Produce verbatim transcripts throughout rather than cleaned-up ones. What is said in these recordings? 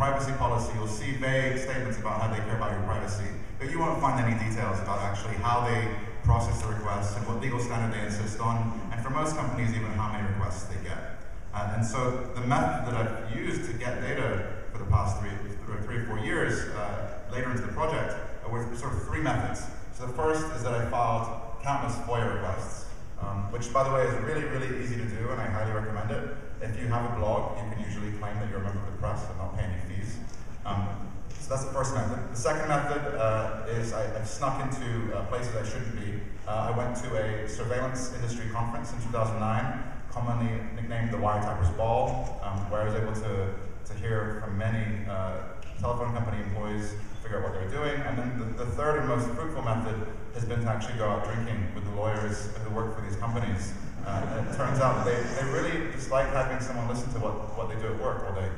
privacy policy, you'll see vague statements about how they care about your privacy, but you won't find any details about actually how they process the requests and what legal standard they insist on, and for most companies, even how many requests they get. Uh, and so the method that I've used to get data for the past three, three or four years, uh, later into the project, were sort of three methods. So the first is that I filed countless FOIA requests, um, which, by the way, is really, really easy to do, and I highly recommend it. If you have a blog, you can usually claim that you're a member of the press and not pay any fees. Um, so that's the first method. The second method uh, is I, I've snuck into uh, places I shouldn't be. Uh, I went to a surveillance industry conference in two thousand nine, commonly nicknamed the Wiretappers' Ball, um, where I was able to, to hear from many uh, telephone company employees figure out what they're doing. And then the, the third and most fruitful method has been to actually go out drinking with the lawyers who work for these companies. Uh, and it turns out they, they really just like having someone listen to what, what they do at work all day.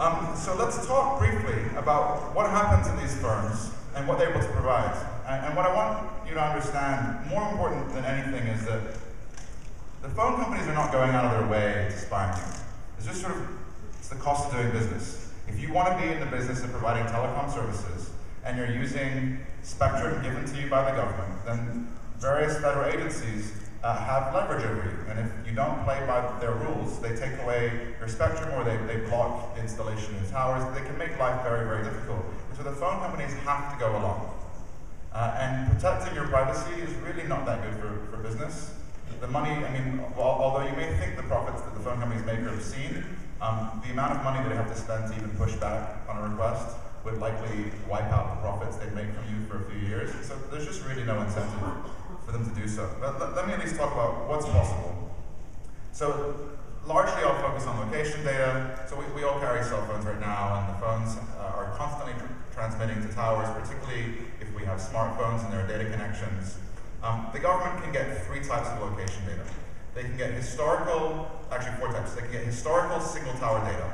Um, so let's talk briefly about what happens in these firms and what they're able to provide. And, and what I want you to understand, more important than anything, is that the phone companies are not going out of their way to spy on you. It's just sort of, it's the cost of doing business. If you want to be in the business of providing telecom services, and you're using spectrum given to you by the government, then various federal agencies uh, have leverage over you. And if you don't play by their rules, they take away your spectrum, or they, they block installation of towers. They can make life very, very difficult. And so the phone companies have to go along. Uh, and protecting your privacy is really not that good for, for business. The money, I mean, although you may think the profits that the phone companies make are obscene, Um, the amount of money that they have to spend to even push back on a request would likely wipe out the profits they make from you for a few years. So there's just really no incentive for them to do so. But let, let me at least talk about what's possible. So largely I'll focus on location data. So we, we all carry cell phones right now, and the phones uh, are constantly tr transmitting to towers, particularly if we have smartphones and there are data connections. Um, the government can get three types of location data. They can get historical, actually four types. They can get historical single tower data.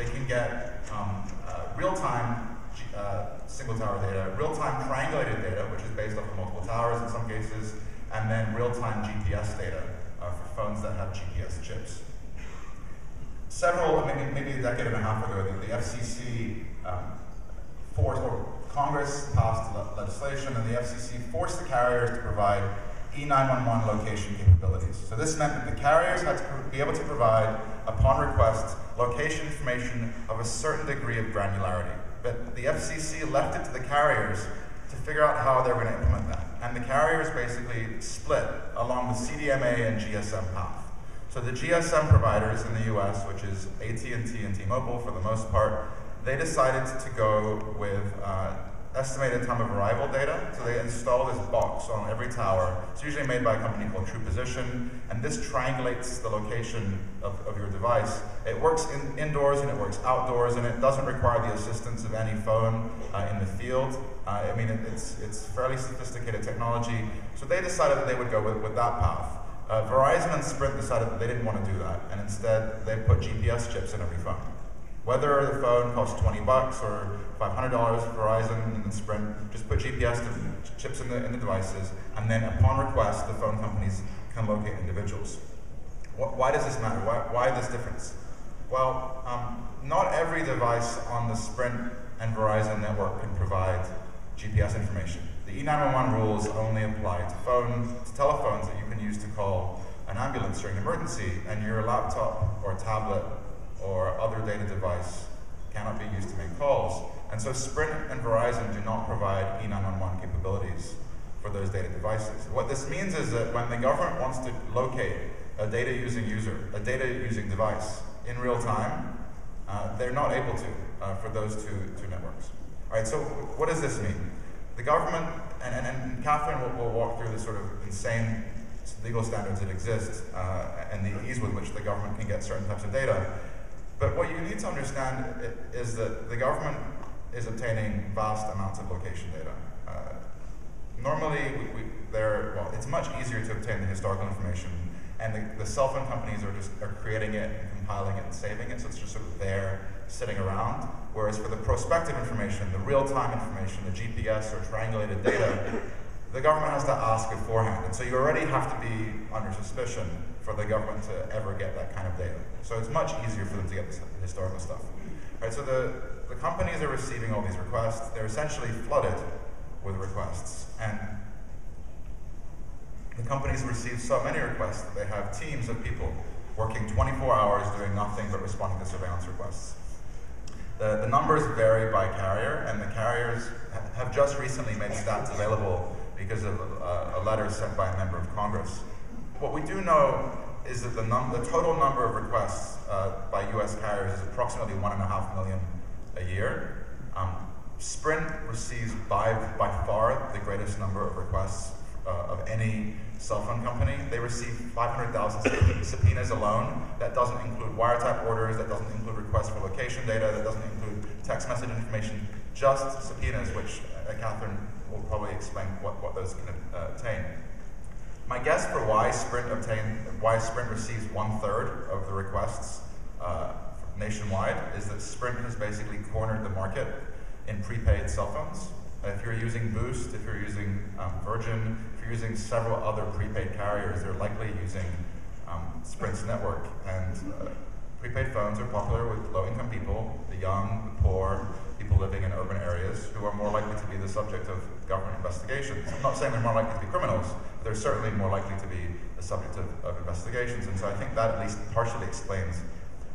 They can get um, uh, real-time uh, single tower data, real-time triangulated data, which is based off of multiple towers in some cases, and then real-time G P S data uh, for phones that have G P S chips. Several, maybe, maybe a decade and a half ago, the, the F C C um, forced, or Congress passed le legislation, and the F C C forced the carriers to provide E nine one one location capabilities. So this meant that the carriers had to be able to provide, upon request, location information of a certain degree of granularity. But the F C C left it to the carriers to figure out how they were going to implement that. And the carriers basically split along the C D M A and G S M path. So the G S M providers in the U S, which is A T and T and T-Mobile for the most part, they decided to go with uh, estimated time of arrival data. So they install this box on every tower. It's usually made by a company called True Position, and this triangulates the location of, of your device. It works in, indoors and it works outdoors, and it doesn't require the assistance of any phone uh, in the field. Uh, I mean, it, it's, it's fairly sophisticated technology. So they decided that they would go with, with that path. Uh, Verizon and Sprint decided that they didn't want to do that, and instead they put G P S chips in every phone. Whether the phone costs twenty bucks or five hundred dollars for Verizon and Sprint, just put G P S chips in the, in the devices, and then upon request, the phone companies can locate individuals. What, why does this matter? Why, why this difference? Well, um, not every device on the Sprint and Verizon network can provide G P S information. The E nine one one rules only apply to phones, to telephones that you can use to call an ambulance during an emergency, and your laptop or tablet or other data device cannot be used to make calls. And so Sprint and Verizon do not provide E nine one one capabilities for those data devices. What this means is that when the government wants to locate a data using user, a data using device in real time, uh, they're not able to uh, for those two, two networks. All right, so what does this mean? The government, and, and, and Catherine will, will walk through the sort of insane legal standards that exist uh, and the ease with which the government can get certain types of data. But what you need to understand is that the government is obtaining vast amounts of location data. Uh, normally, we, we, they're, well, it's much easier to obtain the historical information, and the, the cell phone companies are just are creating it and compiling it and saving it, so it's just sort of there, sitting around. Whereas for the prospective information, the real-time information, the G P S or triangulated data, the government has to ask beforehand. And so you already have to be under suspicion for the government to ever get that kind of data. So it's much easier for them to get this historical stuff. Right, so the, the companies are receiving all these requests. They're essentially flooded with requests. And the companies receive so many requests that they have teams of people working twenty-four hours doing nothing but responding to surveillance requests. The, the numbers vary by carrier, and the carriers have just recently made stats available because of a, a letter sent by a member of Congress. What we do know is that the, num the total number of requests uh, by U S carriers is approximately one and a half million a year. Um, Sprint receives by, by far the greatest number of requests uh, of any cell phone company. They receive five hundred thousand subpoenas alone. That doesn't include wiretap orders, that doesn't include requests for location data, that doesn't include text message information, just subpoenas, which uh, Catherine will probably explain what, what those can uh, obtain. My guess for why Sprint obtained, why Sprint receives one third of the requests uh, nationwide is that Sprint has basically cornered the market in prepaid cell phones. If you're using Boost, if you're using um, Virgin, if you're using several other prepaid carriers, they're likely using um, Sprint's network. And uh, prepaid phones are popular with low-income people, the young, the poor, people living in urban areas who are more likely to be the subject of government investigations. I'm not saying they're more likely to be criminals, but they're certainly more likely to be the subject of, of investigations. And so I think that at least partially explains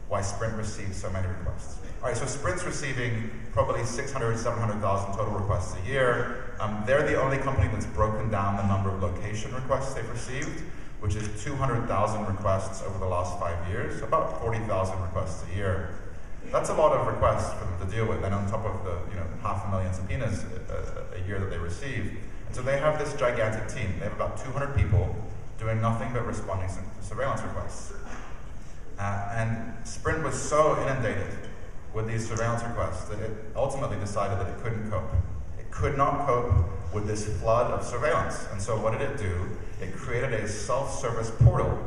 why Sprint receives so many requests. All right, so Sprint's receiving probably six hundred, seven hundred thousand total requests a year. Um, they're the only company that's broken down the number of location requests they've received, which is two hundred thousand requests over the last five years, about forty thousand requests a year. That's a lot of requests for them to deal with, and on top of the you know, half a million subpoenas a, a year that they receive. And so they have this gigantic team. They have about two hundred people doing nothing but responding to surveillance requests. Uh, and Sprint was so inundated with these surveillance requests that it ultimately decided that it couldn't cope. It could not cope with this flood of surveillance. And so what did it do? It created a self-service portal,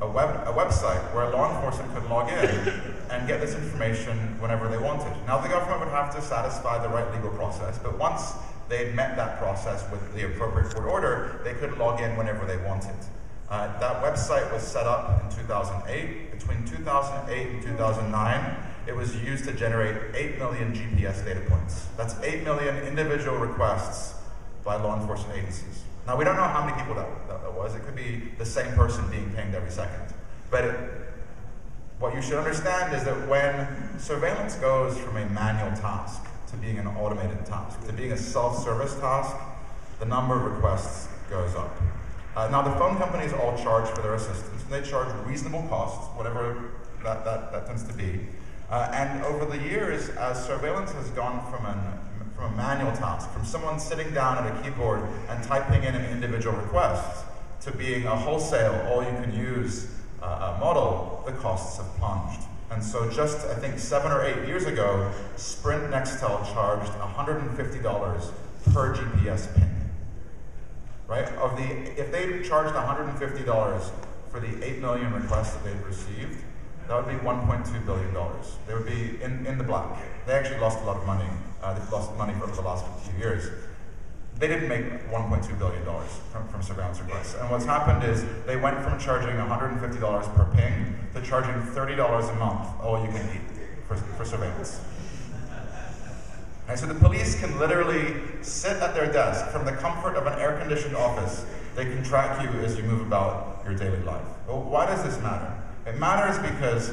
a, web, a website where law enforcement could log in and get this information whenever they wanted. Now the government would have to satisfy the right legal process, but once they met that process with the appropriate court order, they could log in whenever they wanted. Uh, that website was set up in two thousand eight. Between two thousand eight and two thousand nine, it was used to generate eight million G P S data points. That's eight million individual requests by law enforcement agencies. Now, we don't know how many people that, that, that was. It could be the same person being pinged every second. But it, what you should understand is that when surveillance goes from a manual task to being an automated task, to being a self-service task, the number of requests goes up. Uh, now, the phone companies all charge for their assistance, and they charge reasonable costs, whatever that, that, that tends to be. Uh, and over the years, as surveillance has gone from, an, from a manual task, from someone sitting down at a keyboard and typing in an individual request, to being a wholesale, all-you-can-use uh, model, the costs have plunged. And so just, I think, seven or eight years ago, Sprint Nextel charged one hundred fifty dollars per G P S ping. Right? Of the, if they charged one hundred fifty dollars for the eight million requests that they'd received, that would be one point two billion dollars. They would be in, in the black. They actually lost a lot of money. Uh, they've lost money over the last few years. They didn't make one point two billion dollars from, from surveillance requests. And what's happened is they went from charging one hundred fifty dollars per ping to charging thirty dollars a month, all you can eat, for, for surveillance. And so the police can literally sit at their desk from the comfort of an air-conditioned office. They can track you as you move about your daily life. But why does this matter? It matters because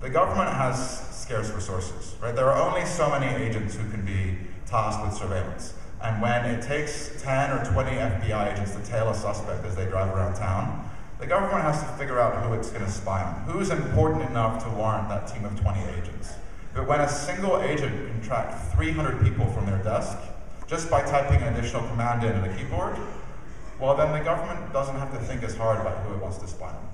the government has scarce resources, right? There are only so many agents who can be tasked with surveillance. And when it takes ten or twenty F B I agents to tail a suspect as they drive around town, the government has to figure out who it's going to spy on, who's important enough to warrant that team of twenty agents. But when a single agent can track three hundred people from their desk just by typing an additional command in on the keyboard, well, then the government doesn't have to think as hard about who it wants to spy on.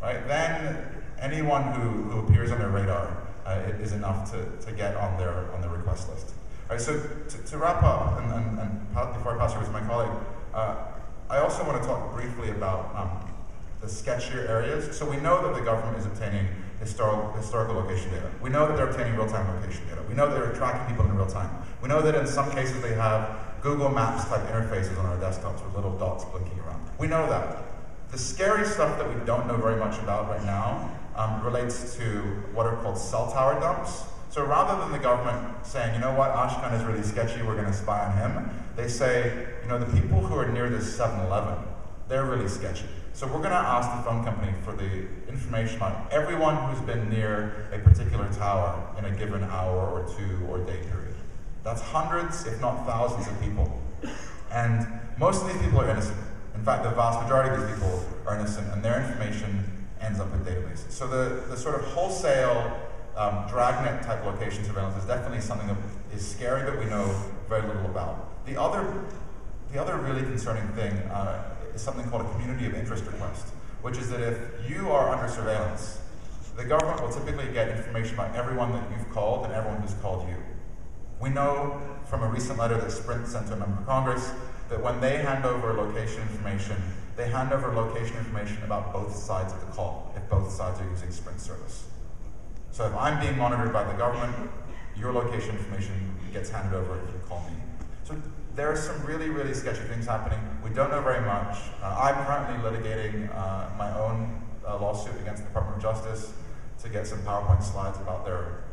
Right? Then anyone who, who appears on their radar uh, is enough to, to get on their, on their request list. All right, so to, to wrap up, and, and, and before I pass over to my colleague, uh, I also want to talk briefly about um, the sketchier areas. So we know that the government is obtaining historical, historical location data. We know that they're obtaining real-time location data. We know that they're tracking people in real time. We know that in some cases they have Google Maps-type interfaces on our desktops with little dots blinking around. We know that. The scary stuff that we don't know very much about right now um, relates to what are called cell tower dumps. So rather than the government saying, you know what, Ashkan is really sketchy, we're going to spy on him, they say, you know, the people who are near this seven eleven, they're really sketchy. So we're going to ask the phone company for the information on everyone who's been near a particular tower in a given hour or two or day period. That's hundreds, if not thousands of people. And most of these people are innocent. In fact, the vast majority of these people are innocent, and their information ends up in databases. So the, the sort of wholesale um, dragnet-type location surveillance is definitely something that is scary, but we know very little about. The other, the other really concerning thing uh, is something called a community of interest request, which is that if you are under surveillance, the government will typically get information about everyone that you've called and everyone who's called you. We know from a recent letter that Sprint sent to a member of Congress that when they hand over location information, they hand over location information about both sides of the call, if both sides are using Sprint service. So if I'm being monitored by the government, your location information gets handed over if you call me. So there are some really, really sketchy things happening. We don't know very much. Uh, I'm currently litigating uh, my own uh, lawsuit against the Department of Justice to get some PowerPoint slides about their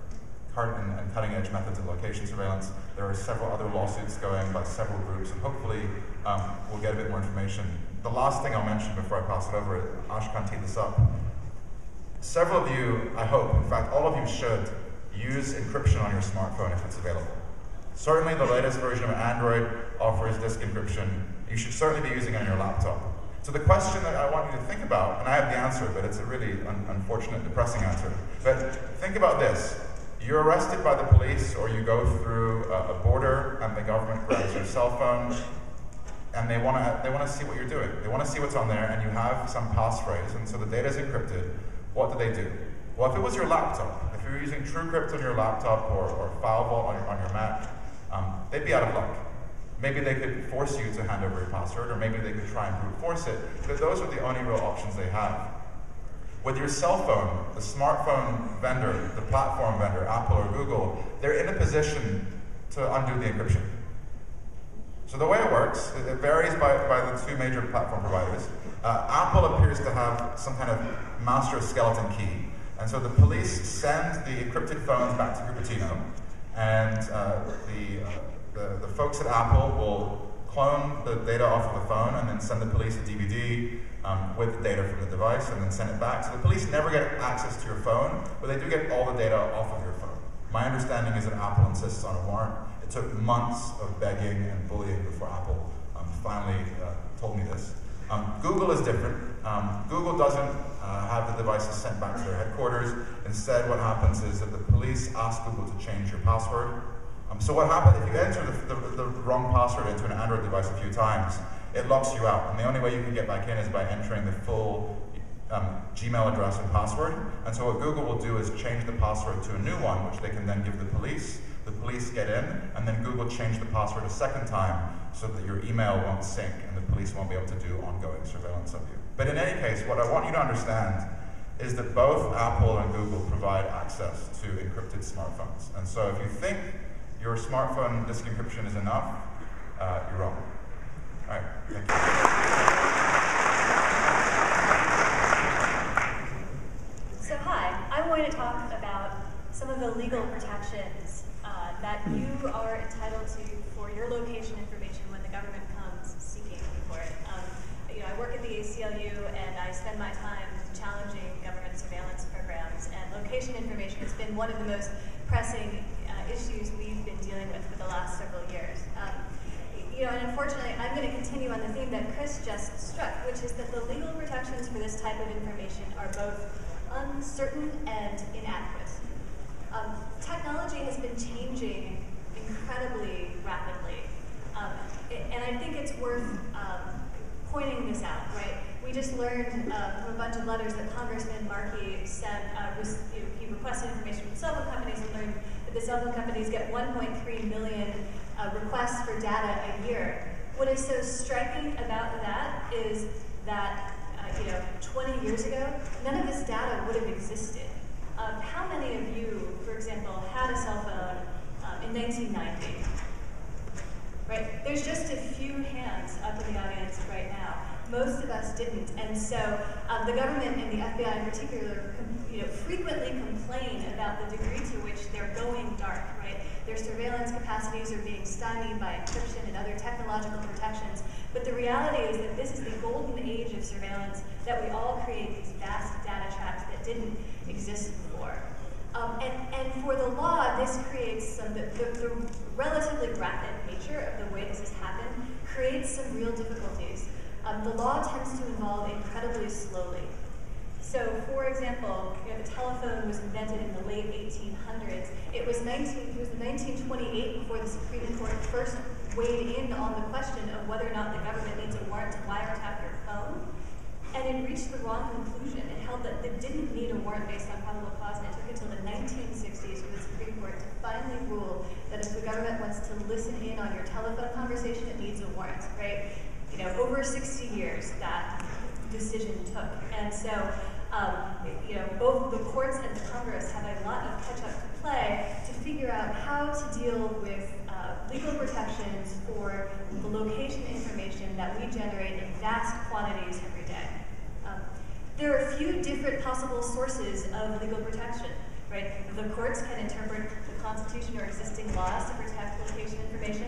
current and, and cutting-edge methods of location surveillance. There are several other lawsuits going by several groups, and hopefully um, we'll get a bit more information. The last thing I'll mention before I pass it over, Ashkan teed this up. Several of you, I hope, in fact, all of you should use encryption on your smartphone if it's available. Certainly the latest version of Android offers disk encryption. You should certainly be using it on your laptop. So the question that I want you to think about, and I have the answer, but it's a really un unfortunate, depressing answer. But think about this. You're arrested by the police, or you go through a, a border, and the government grabs your cell phone, and they want to they want to see what you're doing. They want to see what's on there, and you have some passphrase, and so the data is encrypted. What do they do? Well, if it was your laptop, if you were using TrueCrypt on your laptop or, or FileVault on your, on your Mac, um, they'd be out of luck. Maybe they could force you to hand over your password, or maybe they could try and brute force it, but those are the only real options they have. With your cell phone, the smartphone vendor, the platform vendor, Apple or Google, they're in a position to undo the encryption. So the way it works, it varies by, by the two major platform providers. Uh, Apple appears to have some kind of master skeleton key. And so the police send the encrypted phones back to Cupertino, and uh, the, uh, the, the folks at Apple will clone the data off of the phone and then send the police a D V D Um, with the data from the device and then send it back. So the police never get access to your phone, but they do get all the data off of your phone. My understanding is that Apple insists on a warrant. It took months of begging and bullying before Apple um, finally uh, told me this. Um, Google is different. Um, Google doesn't uh, have the devices sent back to their headquarters. Instead, what happens is that the police ask Google to change your password. Um, so what happens if you enter the, the, the wrong password into an Android device a few times? It locks you out, and the only way you can get back in is by entering the full um, Gmail address and password. And so what Google will do is change the password to a new one, which they can then give the police. The police get in, and then Google change the password a second time so that your email won't sync and the police won't be able to do ongoing surveillance of you. But in any case, what I want you to understand is that both Apple and Google provide access to encrypted smartphones. And so if you think your smartphone disk encryption is enough, uh, you're wrong. All right, thank you. So hi, I'm going to talk about some of the legal protections uh, that you are entitled to for your location information when the government comes seeking for it. Um, you know, I work at the A C L U and I spend my time challenging government surveillance programs, and location information has been one of the most pressing uh, issues we've been dealing with for the last several years. Um, You know, and unfortunately, I'm going to continue on the theme that Chris just struck, which is that the legal protections for this type of information are both uncertain and inadequate. Um, technology has been changing incredibly rapidly, um, it, and I think it's worth um, pointing this out, right? We just learned uh, from a bunch of letters that Congressman Markey sent, uh, was, you know, he requested information from cell phone companies and learned that the cell phone companies get one point three million Uh, requests for data a year. What is so striking about that is that uh, you know, twenty years ago, none of this data would have existed. Uh, how many of you, for example, had a cell phone uh, in nineteen ninety? Right? There There's just a few hands up in the audience right now. Most of us didn't, and so um, the government and the F B I in particular, com you know, frequently complain about the degree to which they're going dark. Right, their surveillance capacities are being stymied by encryption and other technological protections. But the reality is that this is the golden age of surveillance, that we all create these vast data traps that didn't exist before. Um, and, and for the law, this creates some, the, the, the relatively rapid nature of the way this has happened creates some real difficulties. Um, the law tends to evolve incredibly slowly. So, for example, you know, the telephone was invented in the late eighteen hundreds. It was, nineteen, it was nineteen twenty-eight before the Supreme Court first weighed in on the question of whether or not the government needs a warrant to wiretap your phone. And it reached the wrong conclusion. It held that it didn't need a warrant based on probable cause, and it took until the nineteen sixties for the Supreme Court to finally rule that if the government wants to listen in on your telephone conversation, it needs a warrant, right? You know, over sixty years that decision took. And so, um, you know, both the courts and the Congress have a lot of catch-up to play to figure out how to deal with uh, legal protections for the location information that we generate in vast quantities every day. Um, there are a few different possible sources of legal protection, right? The courts can interpret the Constitution or existing laws to protect location information.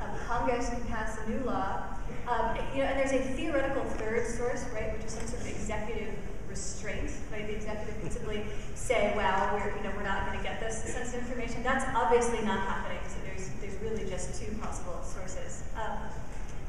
Um, Congress can pass a new law. Um, you know, and there's a theoretical third source, right, which is some sort of executive restraint, right? The executive could simply say, "Well, we're you know we're not going to get this sensitive information." That's obviously not happening. So there's there's really just two possible sources. Um,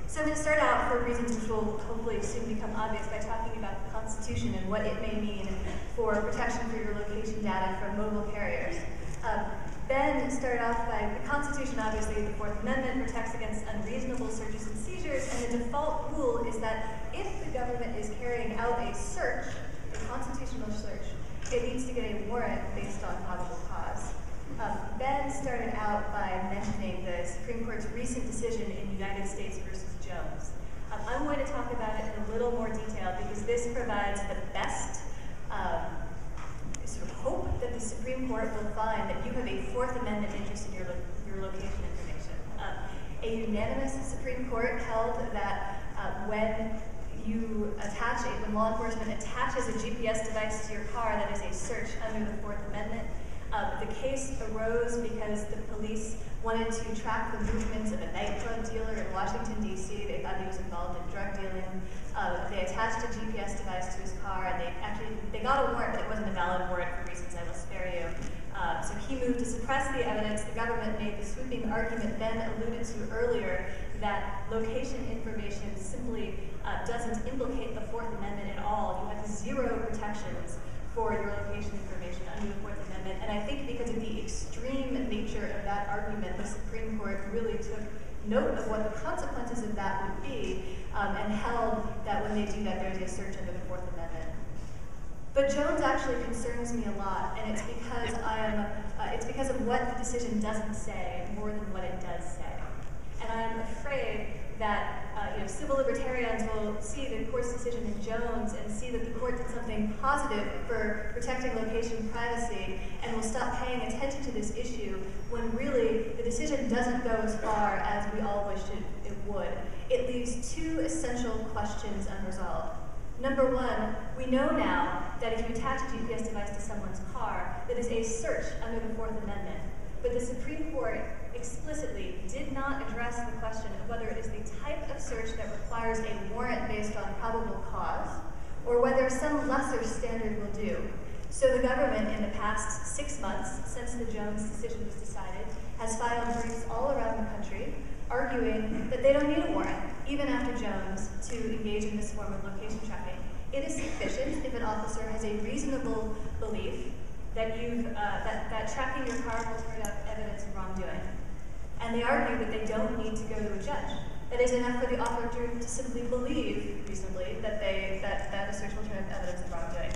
so I'm going to start out, for reasons which will hopefully soon become obvious, by talking about the Constitution and what it may mean for protection for your location data from mobile carriers. Um, Ben started off by the Constitution, obviously, the Fourth Amendment protects against unreasonable searches and seizures, and the default rule is that if the government is carrying out a search, a constitutional search, it needs to get a warrant based on probable cause. Um, Ben started out by mentioning the Supreme Court's recent decision in United States versus Jones. Um, I'm going to talk about it in a little more detail because this provides the best um, sort of hope that the Supreme Court will find that you have a Fourth Amendment interest in your, lo your location information. Um, a unanimous Supreme Court held that um, when you attach, a, when law enforcement attaches a G P S device to your car, that is a search under the Fourth Amendment. Um, the case arose because the police wanted to track the movements of a nightclub dealer in Washington, D C They thought he was involved in drug dealing. Uh, they attached a G P S device to his car, and they actually they got a warrant, but it wasn't a valid warrant for reasons I will spare you. Uh, so he moved to suppress the evidence. The government made the sweeping argument Ben alluded to earlier that location information simply uh, doesn't implicate the Fourth Amendment at all. You have zero protections for your location information under the Fourth Amendment. And I think because of the extreme nature of that argument, the Supreme Court really took note of what the consequences of that would be um, and held that when they do that, there's a search under the Fourth Amendment. But Jones actually concerns me a lot, and it's because, I am, uh, it's because of what the decision doesn't say more than what it does say. And I am afraid that uh, you know, civil libertarians will see the court's decision in Jones and see that the court did something positive for protecting location privacy and will stop paying attention to this issue when really the decision doesn't go as far as we all wished it, it would. It leaves two essential questions unresolved. Number one, we know now that if you attach a G P S device to someone's car, that is a search under the Fourth Amendment. But the Supreme Court explicitly did not address the question of whether it is the type of search that requires a warrant based on probable cause, or whether some lesser standard will do. So the government, in the past six months since the Jones decision was decided, has filed briefs all around the country arguing that they don't need a warrant, even after Jones, to engage in this form of location tracking. It is sufficient if an officer has a reasonable belief that, you've, uh, that, that tracking your car will turn up evidence of wrongdoing. And they argue that they don't need to go to a judge. That is enough for the officer to simply believe, reasonably, that, they, that, that a search will turn up evidence of wrongdoing.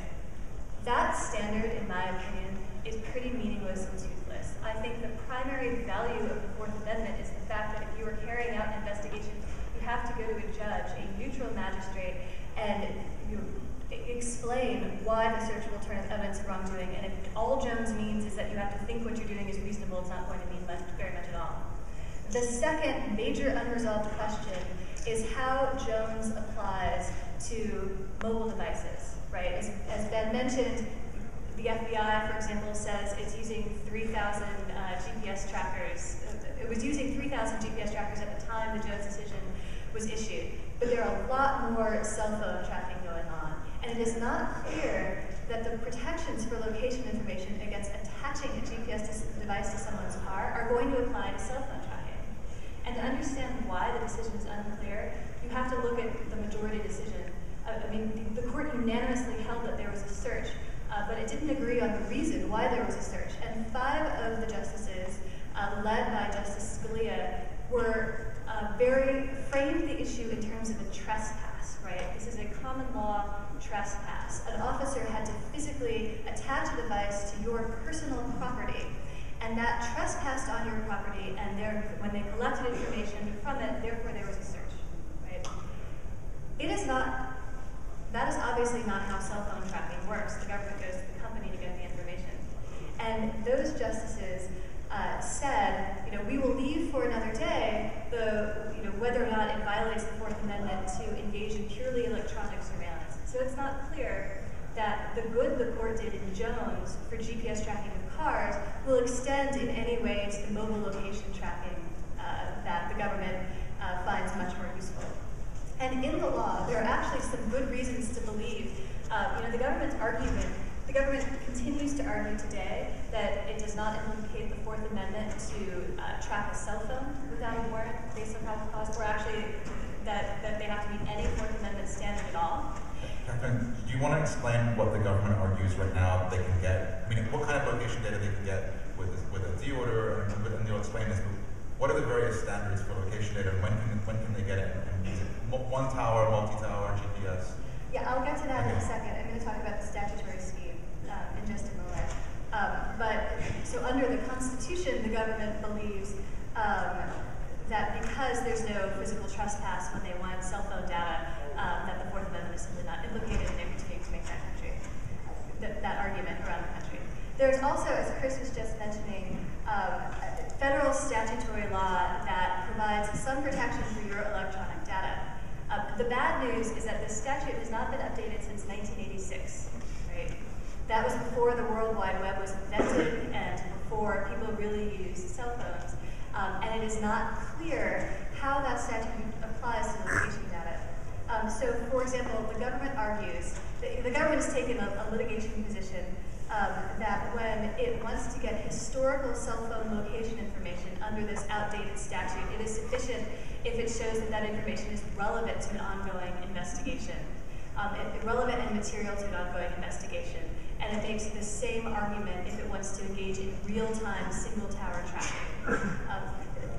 That standard, in my opinion, is pretty meaningless and toothless. I think the primary value of the Fourth Amendment is the fact that if you are carrying out an investigation, you have to go to a judge, a neutral magistrate, and you explain why the search will turn up evidence of wrongdoing. And if all Jones means is that you have to think what you're doing is reasonable, it's not going to mean much, very much at all. The second major unresolved question is how Jones applies to mobile devices, right? As, as Ben mentioned, the F B I, for example, says it's using three thousand uh, G P S trackers. It was using three thousand G P S trackers at the time the Jones decision was issued. But there are a lot more cell phone tracking going on. And it is not clear that the protections for location information against attaching a G P S device to someone's car are going to apply to cell phone tracking. And to understand why the decision is unclear, you have to look at the majority decision. I mean, the court unanimously held that there was a search, uh, but it didn't agree on the reason why there was a search. And five of the justices, uh, led by Justice Scalia, were uh, very framed the issue in terms of a trespass, right? This is a common law trespass. An officer had to physically attach a device to your personal property, and that trespassed on your property, and when they collected information from it, therefore there was a search, right? It is not, that is obviously not how cell phone tracking works. The government goes to the company to get the information. And those justices uh, said, you know, we will leave for another day the, you know, whether or not it violates the Fourth Amendment to engage in purely electronic surveillance. So it's not clear that the good the court did in Jones for G P S tracking of cars will extend in any way to the mobile location tracking uh, that the government uh, finds much more useful. And in the law, there are actually some good reasons to believe, uh, you know, the government's argument, the government continues to argue today that it does not implicate the Fourth Amendment to uh, track a cell phone without a warrant based on probable cause, or actually that, that they have to meet any Fourth Amendment standard at all. Catherine, do you want to explain what the government argues right now they can get? I mean, what kind of location data they can get with this, with a D order, and, and they'll explain this. What are the various standards for location data, and when can when can they get it? And is it one tower, multi-tower, G P S? Yeah, I'll get to that okay. in a second. I'm going to talk about the statutory scheme um, in just a moment. Um, but so under the Constitution, the government believes um, that because there's no physical trespass when they want cell phone data, um, that the Fourth Amendment is simply not implicated, and they continue to make that country, that, that argument around the country. There's also, as Chris was just mentioning, um, federal statutory law that provides some protection for your electronic data. Uh, the bad news is that this statute has not been updated since nineteen eighty-six, right? That was before the World Wide Web was invented and before people really used cell phones. Um, and it is not clear how that statute applies to location data. Um, so, for example, the government argues, that the government has taken a, a litigation position Um, that when it wants to get historical cell phone location information under this outdated statute, it is sufficient if it shows that that information is relevant to an ongoing investigation, um, it, relevant and material to an ongoing investigation. And it makes the same argument if it wants to engage in real-time single-tower tracking. Um,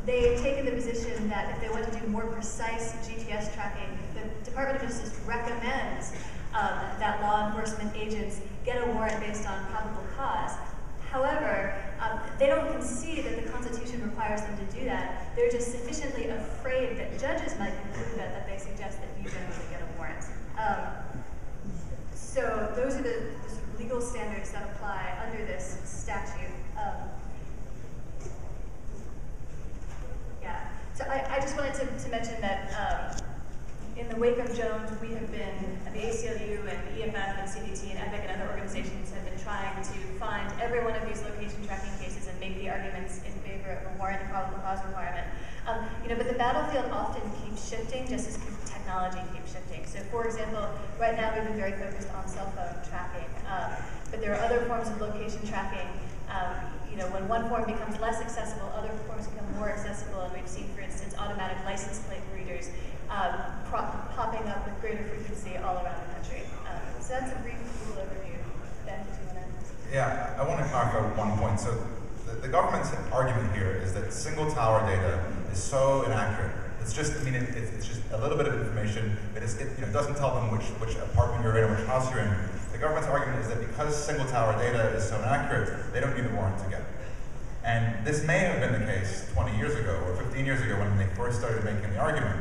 they have taken the position that if they want to do more precise G P S tracking, the Department of Justice recommends um, that law enforcement agents get a warrant based on probable cause. However, um, they don't concede that the Constitution requires them to do that. They're just sufficiently afraid that judges might conclude that, that they suggest that you generally get a warrant. Um, so those are the, the sort of legal standards that apply under this statute. Um, yeah. So I, I just wanted to, to mention that um, in the wake of Jones, we have been, the A C L U and E F F and C D T and Epic and other organizations have been trying to find every one of these location tracking cases and make the arguments in favor of a warrant and probable cause requirement. Um, you know, but the battlefield often keeps shifting just as technology keeps shifting. So for example, right now we've been very focused on cell phone tracking, um, but there are other forms of location tracking. Um, you know, when one form becomes less accessible, other forms become more accessible, and we've seen, for instance, automatic license plate readers Um, prop, popping up with greater frequency all around the country. Um, so that's a brief little overview. Ben, did you want to? Yeah, I want to clarify one point. So the, the government's argument here is that single tower data is so inaccurate. It's just, I mean, it, it, it's just a little bit of information, but it's, it, you know, it doesn't tell them which which apartment you're in or which house you're in. The government's argument is that because single tower data is so inaccurate, they don't need a warrant to get it. And this may have been the case twenty years ago or fifteen years ago when they first started making the argument.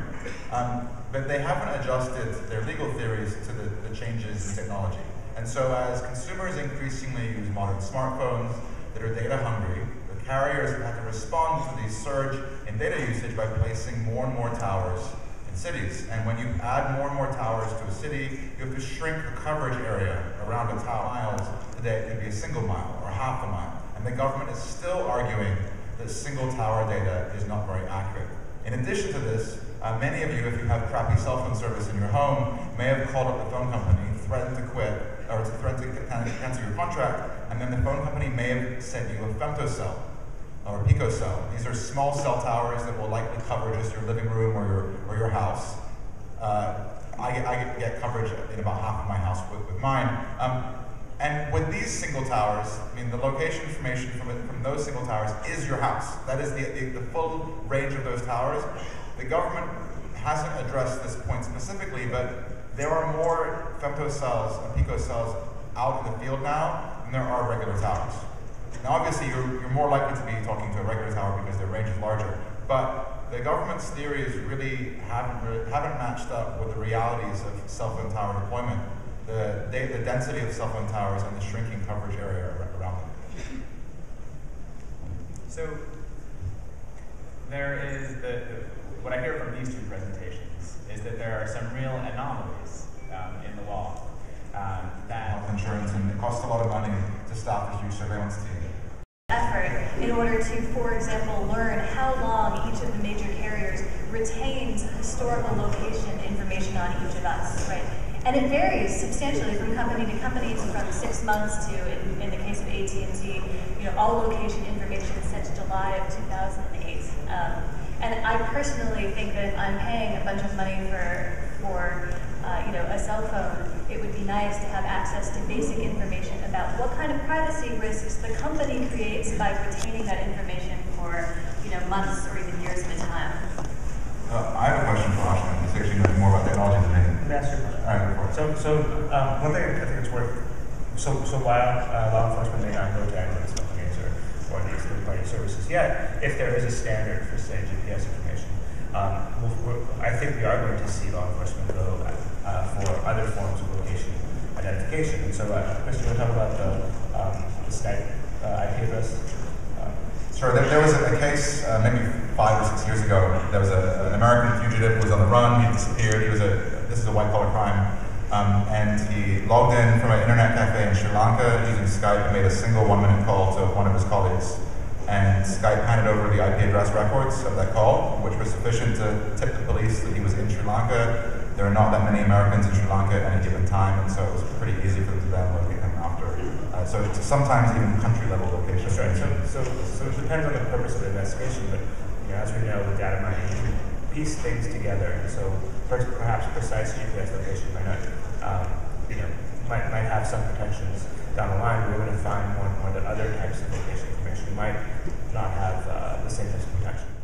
Um, but they haven't adjusted their legal theories to the, the changes in technology. And so as consumers increasingly use modern smartphones that are data hungry, that carriers will have to respond to the surge in data usage by placing more and more towers in cities. And when you add more and more towers to a city, you have to shrink the coverage area around a tower. Miles today, it can be a single mile or half a mile. And the government is still arguing that single tower data is not very accurate. In addition to this, uh, many of you, if you have crappy cell phone service in your home, may have called up the phone company, threatened to quit, or threatened to cancel your contract, and then the phone company may have sent you a femtocell or a picocell. These are small cell towers that will likely cover just your living room or your, or your house. Uh, I, get, I get coverage in about half of my house with, with mine. Um, and with these single towers, I mean, the location information from, it, from those single towers is your house. That is the, the, the full range of those towers. The government hasn't addressed this point specifically, but there are more femtocells and picocells out in the field now than there are regular towers. Now obviously you're, you're more likely to be talking to a regular tower because their range is larger, but the government's theories really haven't, really, haven't matched up with the realities of cell phone tower deployment, the, the density of cell phone towers and the shrinking coverage area around them. So there is the, what I hear from these two presentations is that there are some real anomalies um, in the law. Um, that health insurance, and it costs a lot of money to staff a huge surveillance team. Effort in order to, for example, learn how long each of the major carriers retains historical location information on each of us, right? And it varies substantially from company to company, to from six months to, in, in the case of A T and T, you know, all location information since July of two thousand eight. Um, And I personally think that if I'm paying a bunch of money for, for uh, you know, a cell phone, it would be nice to have access to basic information about what kind of privacy risks the company creates by retaining that information for, you know, months or even years at a time. Uh, I have a question for Ashman. He's actually knowing more about technology than me. That's your question. All right, so, so um, one thing I think it's worth. So, so while uh, law enforcement may not go directly to cell companies or or these third-party services yet, if there is a standard for, say, G P S information, um, we'll, I think we are going to see law enforcement go uh, for other forms of location identification. And so, uh, Chris, you want to talk about the, um, the Skype uh, I P address? Um, sure. There, there was a, a case uh, maybe five or six years ago. There was a, an American fugitive who was on the run. He disappeared. He was a this is a white-collar crime. Um, and he logged in from an internet cafe in Sri Lanka using Skype and made a single one-minute call to one of his colleagues. And Skype handed over the I P address records of that call, which was sufficient to tip the police that he was in Sri Lanka. There are not that many Americans in Sri Lanka at any given time, and so it was pretty easy for them to then locate him after. Uh, so sometimes even country-level location. That's right. So, so, so it depends on the purpose of the investigation, but you know, as we know, with data mining, you can piece things together, and so perhaps precise G P S location might not, um, you know, might, might have some protections down the line. We're going to find more and more that other types of location information might not have uh, the same types of protection.